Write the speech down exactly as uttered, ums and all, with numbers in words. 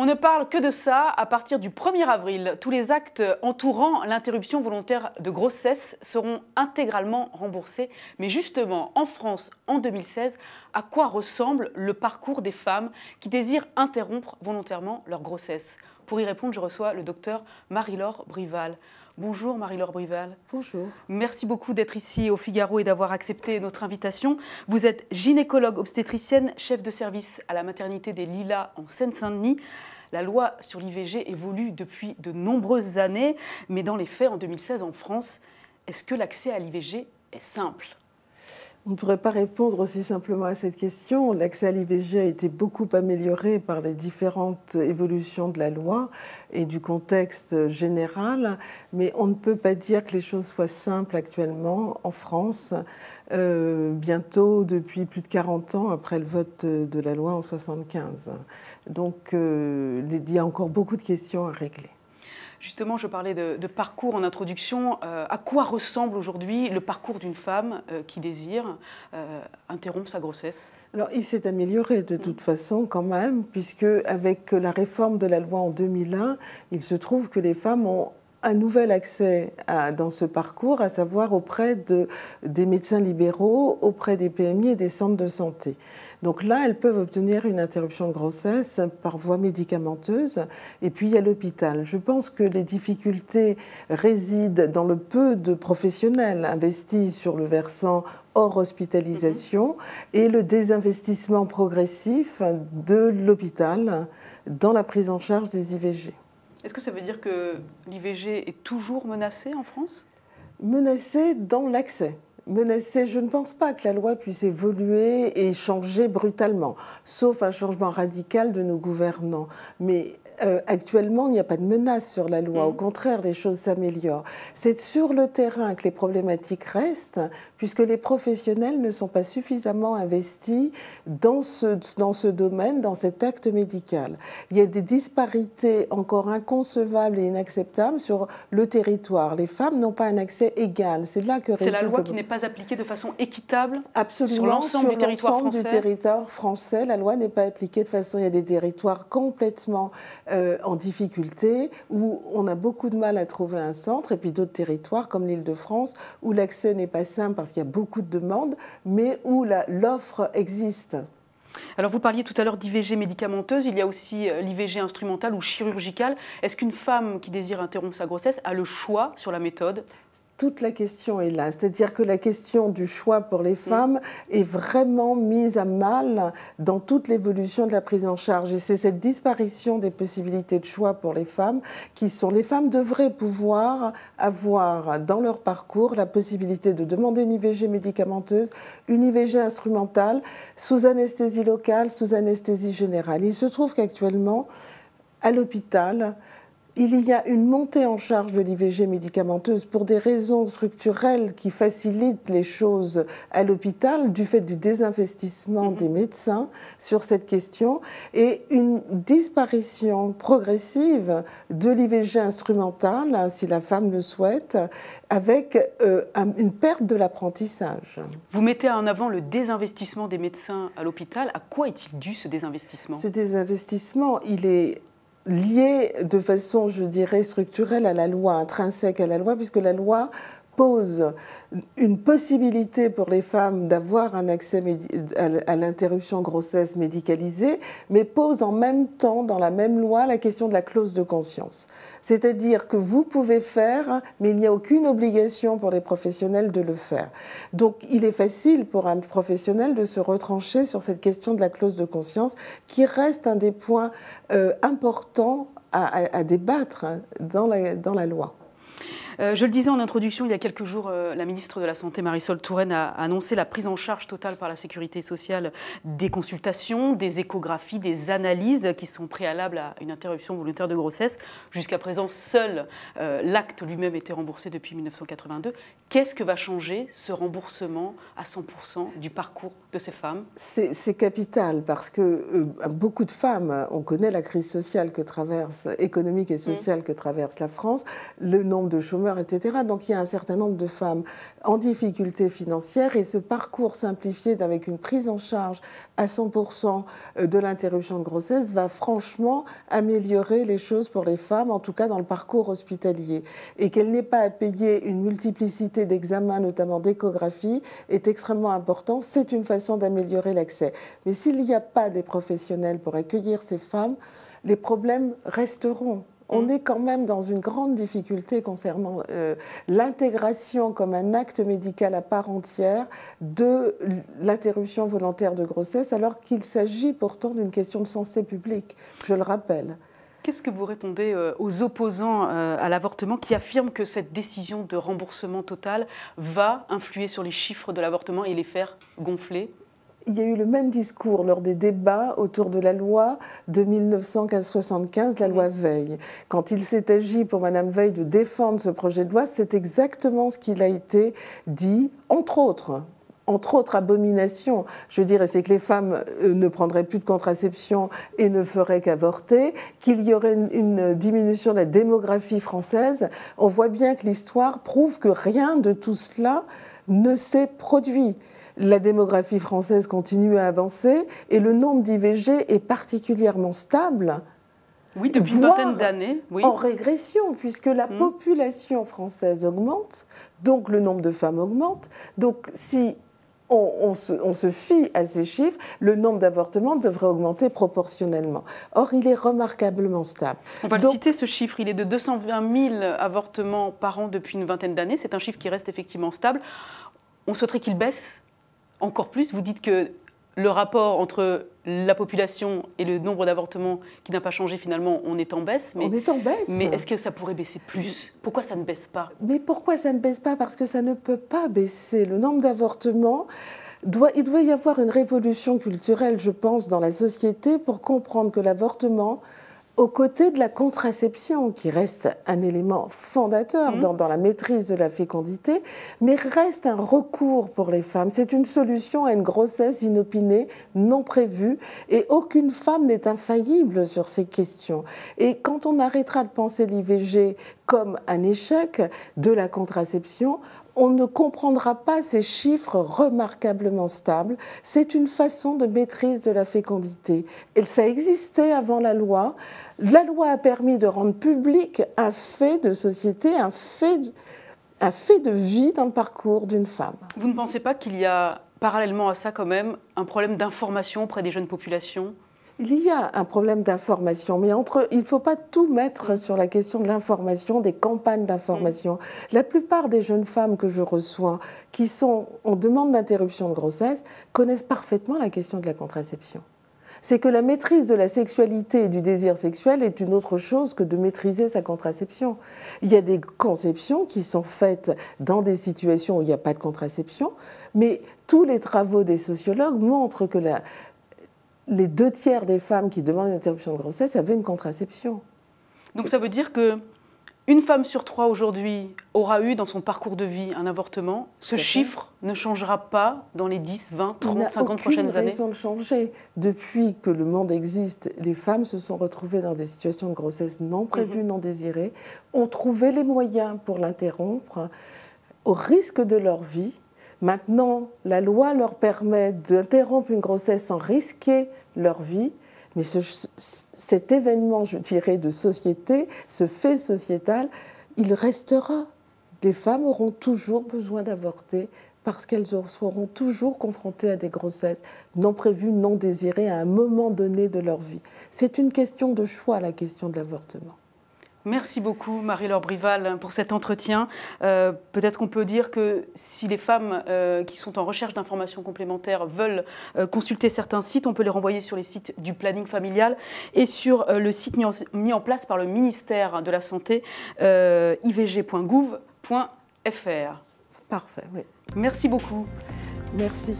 On ne parle que de ça. À partir du premier avril, tous les actes entourant l'interruption volontaire de grossesse seront intégralement remboursés. Mais justement, en France, en deux mille seize, à quoi ressemble le parcours des femmes qui désirent interrompre volontairement leur grossesse? Pour y répondre, je reçois le docteur Marie-Laure Brival. Bonjour Marie-Laure Brival. Bonjour. Merci beaucoup d'être ici au Figaro et d'avoir accepté notre invitation. Vous êtes gynécologue obstétricienne, chef de service à la maternité des Lilas en Seine-Saint-Denis. La loi sur l'I V G évolue depuis de nombreuses années, mais dans les faits, en deux mille seize en France, est-ce que l'accès à l'I V G est simple ? On ne pourrait pas répondre aussi simplement à cette question. L'accès à l'I V G a été beaucoup amélioré par les différentes évolutions de la loi et du contexte général, mais on ne peut pas dire que les choses soient simples actuellement en France. Euh, bientôt, depuis plus de quarante ans, après le vote de la loi en soixante-quinze. Donc, euh, il y a encore beaucoup de questions à régler. Justement, je parlais de, de parcours en introduction. Euh, à quoi ressemble aujourd'hui le parcours d'une femme euh, qui désire euh, interrompre sa grossesse? Alors, il s'est amélioré de toute façon quand même, puisque avec la réforme de la loi en deux mille un, il se trouve que les femmes ont un nouvel accès à, dans ce parcours, à savoir auprès de, des médecins libéraux, auprès des P M I et des centres de santé. Donc là, elles peuvent obtenir une interruption de grossesse par voie médicamenteuse et puis à l'hôpital. Je pense que les difficultés résident dans le peu de professionnels investis sur le versant hors hospitalisation et le désinvestissement progressif de l'hôpital dans la prise en charge des I V G. Est-ce que ça veut dire que l'I V G est toujours menacée en France? Menacée dans l'accès. Menacée, je ne pense pas que la loi puisse évoluer et changer brutalement, sauf un changement radical de nos gouvernants. Mais euh, actuellement, il n'y a pas de menace sur la loi. Mmh. Au contraire, les choses s'améliorent. C'est sur le terrain que les problématiques restent, puisque les professionnels ne sont pas suffisamment investis dans ce, dans ce domaine, dans cet acte médical. Il y a des disparités encore inconcevables et inacceptables sur le territoire. Les femmes n'ont pas un accès égal. C'est là que résulte la loi qui n'est pas appliquée de façon équitable? Absolument, sur l'ensemble du territoire français. du territoire français, la loi n'est pas appliquée de façon... Il y a des territoires complètement euh, en difficulté, où on a beaucoup de mal à trouver un centre, et puis d'autres territoires, comme l'Île-de-France, où l'accès n'est pas simple parce qu'il y a beaucoup de demandes, mais où l'offre existe. Alors vous parliez tout à l'heure d'I V G médicamenteuse, il y a aussi l'I V G instrumentale ou chirurgicale. Est-ce qu'une femme qui désire interrompre sa grossesse a le choix sur la méthode ? Toute la question est là, c'est-à-dire que la question du choix pour les femmes est vraiment mise à mal dans toute l'évolution de la prise en charge. Et c'est cette disparition des possibilités de choix pour les femmes qui sont... Les femmes devraient pouvoir avoir dans leur parcours la possibilité de demander une I V G médicamenteuse, une I V G instrumentale, sous anesthésie locale, sous anesthésie générale. Il se trouve qu'actuellement, à l'hôpital, il y a une montée en charge de l'I V G médicamenteuse pour des raisons structurelles qui facilitent les choses à l'hôpital du fait du désinvestissement des médecins sur cette question et une disparition progressive de l'I V G instrumentale, si la femme le souhaite, avec euh, une perte de l'apprentissage. Vous mettez en avant le désinvestissement des médecins à l'hôpital. À quoi est-il dû ce désinvestissement? Ce désinvestissement, il est lié de façon, je dirais, structurelle à la loi, intrinsèque à la loi, puisque la loi pose une possibilité pour les femmes d'avoir un accès à l'interruption grossesse médicalisée, mais pose en même temps, dans la même loi, la question de la clause de conscience. C'est-à-dire que vous pouvez faire, mais il n'y a aucune obligation pour les professionnels de le faire. Donc il est facile pour un professionnel de se retrancher sur cette question de la clause de conscience, qui reste un des points euh, importants à, à, à débattre dans la, dans la loi. Euh, je le disais en introduction, il y a quelques jours, euh, la ministre de la Santé, Marisol Touraine, a annoncé la prise en charge totale par la Sécurité sociale des consultations, des échographies, des analyses qui sont préalables à une interruption volontaire de grossesse. Jusqu'à présent, seul euh, l'acte lui-même était remboursé depuis mille neuf cent quatre-vingt-deux. Qu'est-ce que va changer ce remboursement à cent pour cent du parcours de ces femmes? C'est capital parce que euh, beaucoup de femmes, on connaît la crise sociale que traverse, économique et sociale que traverse la France, le nombre de chômeurs, chômeurs, et cetera. Donc il y a un certain nombre de femmes en difficulté financière et ce parcours simplifié avec une prise en charge à cent pour cent de l'interruption de grossesse va franchement améliorer les choses pour les femmes, en tout cas dans le parcours hospitalier. Et qu'elle n'ait pas à payer une multiplicité d'examens, notamment d'échographies, est extrêmement important. C'est une façon d'améliorer l'accès. Mais s'il n'y a pas des professionnels pour accueillir ces femmes, les problèmes resteront. On mmh. est quand même dans une grande difficulté concernant euh, l'intégration comme un acte médical à part entière de l'interruption volontaire de grossesse, alors qu'il s'agit pourtant d'une question de santé publique, je le rappelle. Qu'est-ce que vous répondez aux opposants à l'avortement qui affirment que cette décision de remboursement total va influer sur les chiffres de l'avortement et les faire gonfler ? Il y a eu le même discours lors des débats autour de la loi de mille neuf cent soixante-quinze, la loi Veil. Quand il s'est agi pour Madame Veil de défendre ce projet de loi, c'est exactement ce qu'il a été dit, entre autres. Entre autres abominations, je dirais, c'est que les femmes ne prendraient plus de contraception et ne feraient qu'avorter, qu'il y aurait une, une diminution de la démographie française. On voit bien que l'histoire prouve que rien de tout cela ne s'est produit. La démographie française continue à avancer et le nombre d'I V G est particulièrement stable. Oui, depuis une vingtaine d'années. Oui. En régression, puisque la mmh. population française augmente, donc le nombre de femmes augmente. Donc si on, on, se, on se fie à ces chiffres, le nombre d'avortements devrait augmenter proportionnellement. Or, il est remarquablement stable. On va donc, le citer, ce chiffre. Il est de deux cent vingt mille avortements par an depuis une vingtaine d'années. C'est un chiffre qui reste effectivement stable. On souhaiterait qu'il baisse ? Encore plus, vous dites que le rapport entre la population et le nombre d'avortements qui n'a pas changé, finalement, on est en baisse. Mais, on est en baisse. Mais est-ce que ça pourrait baisser plus? Pourquoi ça ne baisse pas? Mais pourquoi ça ne baisse pas? Parce que ça ne peut pas baisser. Le nombre d'avortements... Doit, il doit y avoir une révolution culturelle, je pense, dans la société pour comprendre que l'avortement... aux côtés de la contraception, qui reste un élément fondateur mmh. dans, dans la maîtrise de la fécondité, mais reste un recours pour les femmes. C'est une solution à une grossesse inopinée, non prévue, et aucune femme n'est infaillible sur ces questions. Et quand on arrêtera de penser l'I V G comme un échec de la contraception, on ne comprendra pas ces chiffres remarquablement stables. C'est une façon de maîtrise de la fécondité. Et ça existait avant la loi. La loi a permis de rendre public un fait de société, un fait, un fait de vie dans le parcours d'une femme. Vous ne pensez pas qu'il y a, parallèlement à ça quand même, un problème d'information auprès des jeunes populations ? Il y a un problème d'information, mais entre, il ne faut pas tout mettre sur la question de l'information, des campagnes d'information. Mmh. La plupart des jeunes femmes que je reçois, qui sont en demande d'interruption de grossesse, connaissent parfaitement la question de la contraception. C'est que la maîtrise de la sexualité et du désir sexuel est une autre chose que de maîtriser sa contraception. Il y a des conceptions qui sont faites dans des situations où il n'y a pas de contraception, mais tous les travaux des sociologues montrent que la... les deux tiers des femmes qui demandent une interruption de grossesse avaient une contraception. Donc ça veut dire qu'une femme sur trois aujourd'hui aura eu dans son parcours de vie un avortement. Ce chiffre ne changera pas dans les dix, vingt, trente, cinquante prochaines années. Ils ont changé. Depuis que le monde existe, les femmes se sont retrouvées dans des situations de grossesse non prévues, mmh. non désirées, ont trouvé les moyens pour l'interrompre au risque de leur vie. Maintenant, la loi leur permet d'interrompre une grossesse sans risquer leur vie, mais ce, cet événement, je dirais, de société, ce fait sociétal, il restera. Les femmes auront toujours besoin d'avorter parce qu'elles seront toujours confrontées à des grossesses non prévues, non désirées à un moment donné de leur vie. C'est une question de choix, la question de l'avortement. Merci beaucoup Marie-Laure Brival pour cet entretien. Euh, peut-être qu'on peut dire que si les femmes euh, qui sont en recherche d'informations complémentaires veulent euh, consulter certains sites, on peut les renvoyer sur les sites du planning familial et sur euh, le site mis en, mis en place par le ministère de la Santé, euh, i v g point gouv point f r. Parfait, oui. Merci beaucoup. Merci.